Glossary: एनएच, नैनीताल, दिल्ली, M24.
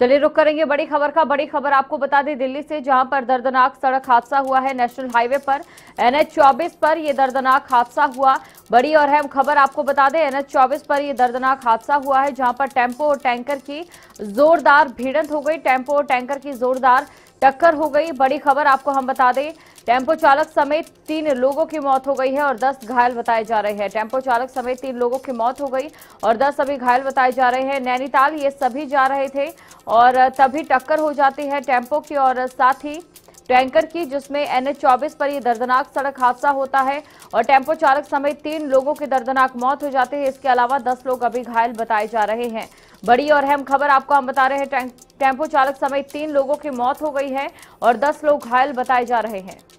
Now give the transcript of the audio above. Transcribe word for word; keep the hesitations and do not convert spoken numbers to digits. चलिए रुक करेंगे बड़ी खबर का। बड़ी खबर आपको बता दें दिल्ली से, जहां पर दर्दनाक सड़क हादसा हुआ है। नेशनल हाईवे पर एनएच चौबीस पर यह दर्दनाक हादसा हुआ। बड़ी और अहम खबर आपको बता दें, एनएच चौबीस पर यह दर्दनाक हादसा हुआ है, जहां पर टेम्पो और टैंकर की जोरदार भिड़ंत हो गई। टेम्पो और टैंकर की जोरदार टक्कर हो गई। बड़ी खबर आपको हम बता दें, टेम्पो चालक समेत तीन लोगों की मौत हो गई है और दस घायल बताए जा रहे हैं। टेम्पो चालक समेत तीन लोगों की मौत हो गई और दस अभी घायल बताए जा रहे हैं। नैनीताल ये सभी जा रहे थे और तभी टक्कर हो जाती है टेम्पो की और साथ ही टैंकर की, जिसमें एनएच चौबीस पर यह दर्दनाक सड़क हादसा होता है और टेम्पो चालक समेत तीन लोगों की दर्दनाक मौत हो जाती है। इसके अलावा दस लोग अभी घायल बताए जा रहे हैं। बड़ी और अहम खबर आपको हम बता रहे हैं, टेम्पो चालक समेत तीन लोगों की मौत हो गई है और दस लोग घायल बताए जा रहे हैं।